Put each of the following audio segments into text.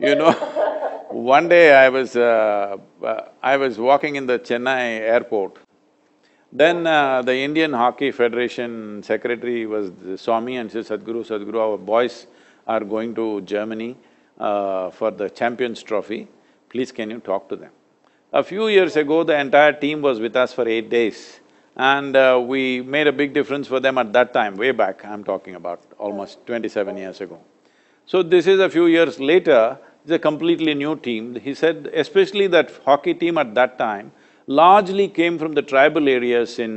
You know, one day I was walking in the Chennai airport. Then the Indian Hockey Federation secretary saw me and said, Sadhguru, our boys are going to Germany for the Champions Trophy. Please, can you talk to them? A few years ago, the entire team was with us for 8 days and we made a big difference for them at that time, way back, I'm talking about almost 27 years ago. So this is a few years later, it's a completely new team. He said, especially that hockey team at that time largely came from the tribal areas in,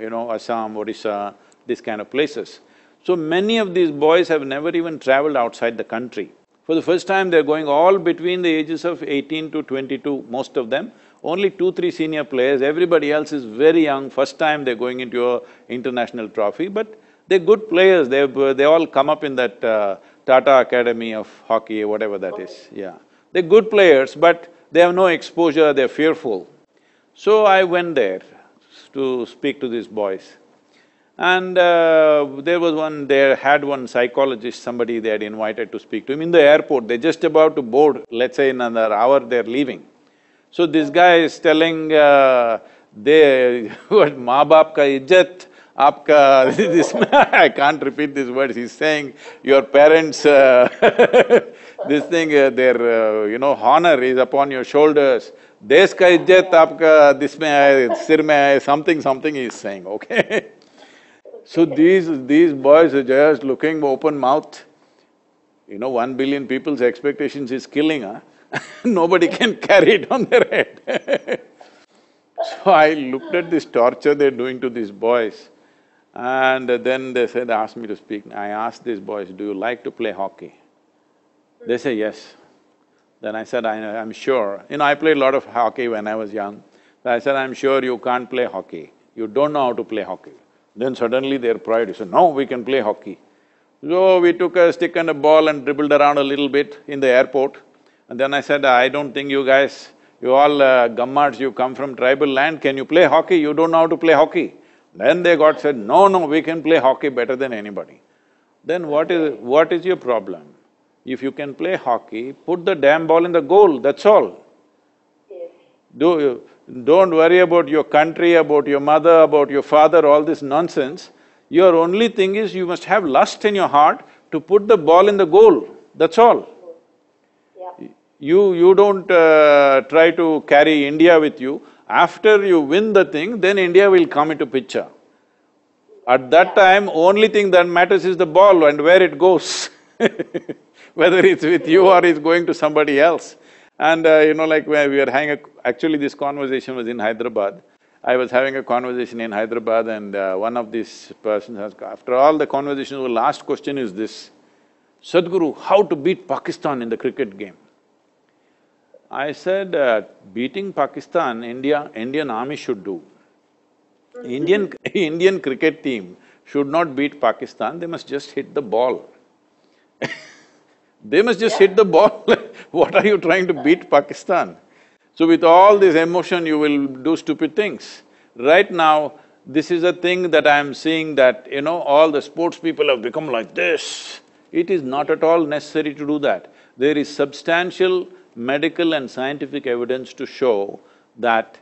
you know, Assam, Odisha, these kind of places. So many of these boys have never even traveled outside the country. For the first time, they're going all between the ages of 18 to 22, most of them. Only 2-3 senior players, everybody else is very young. First time they're going into an international trophy, but they're good players. They all come up in that Tata Academy of Hockey, whatever that is, yeah. They're good players, but they have no exposure, they're fearful. So I went there to speak to these boys. And they had one psychologist, somebody they had invited to speak to him in the airport. They're just about to board, let's say in another hour they're leaving. So this guy is telling, what, maa baap ka ijjat, aapka, this, I can't repeat these words, he's saying, your parents, this thing, their, you know, honor is upon your shoulders. Desh ka ijjat, aapka, this mein hai, sir mein hai, something he's saying, okay? So these boys are just looking open mouth. You know, 1 billion people's expectations is killing, huh? Nobody can carry it on their head. So I looked at this torture they're doing to these boys, and then they asked me to speak. I asked these boys, do you like to play hockey? They say, yes. Then I said, I'm sure, you know, I played a lot of hockey when I was young. So I said, I'm sure you can't play hockey, you don't know how to play hockey. Then suddenly their pride said, no, we can play hockey. So we took a stick and a ball and dribbled around a little bit in the airport. And then I said, I don't think you guys, you all gammards, you come from tribal land, can you play hockey? You don't know how to play hockey. Then they got said, no, we can play hockey better than anybody. Then what is your problem? If you can play hockey, put the damn ball in the goal, that's all. Yes. Don't worry about your country, about your mother, about your father, all this nonsense. Your only thing is you must have lust in your heart to put the ball in the goal, that's all. Yeah. You don't try to carry India with you. After you win the thing, then India will come into picture. At that time, only thing that matters is the ball and where it goes whether it's with you or it's going to somebody else. And you know, like where we were having actually this conversation was in Hyderabad. I was having a conversation in Hyderabad and one of these persons asked, after all the conversation, the last question is this, Sadhguru, how to beat Pakistan in the cricket game? I said, beating Pakistan, Indian army should do. Indian cricket team should not beat Pakistan, they must just hit the ball. They must just hit the ball. What are you trying to beat Pakistan? So with all this emotion, you will do stupid things. Right now, this is a thing that I am seeing that, you know, all the sports people have become like this. It is not at all necessary to do that. There is substantial medical and scientific evidence to show that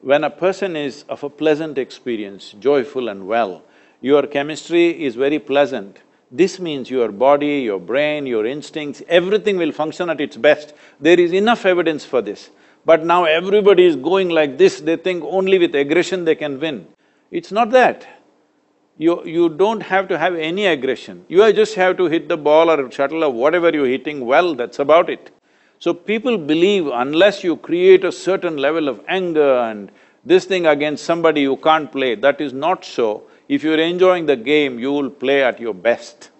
when a person is of a pleasant experience, joyful and well, your chemistry is very pleasant. This means your body, your brain, your instincts, everything will function at its best. There is enough evidence for this. But now everybody is going like this, they think only with aggression they can win. It's not that. You don't have to have any aggression. You just have to hit the ball or shuttle or whatever you're hitting well, that's about it. So people believe unless you create a certain level of anger and this thing against somebody you can't play, that is not so. If you're enjoying the game, you will play at your best.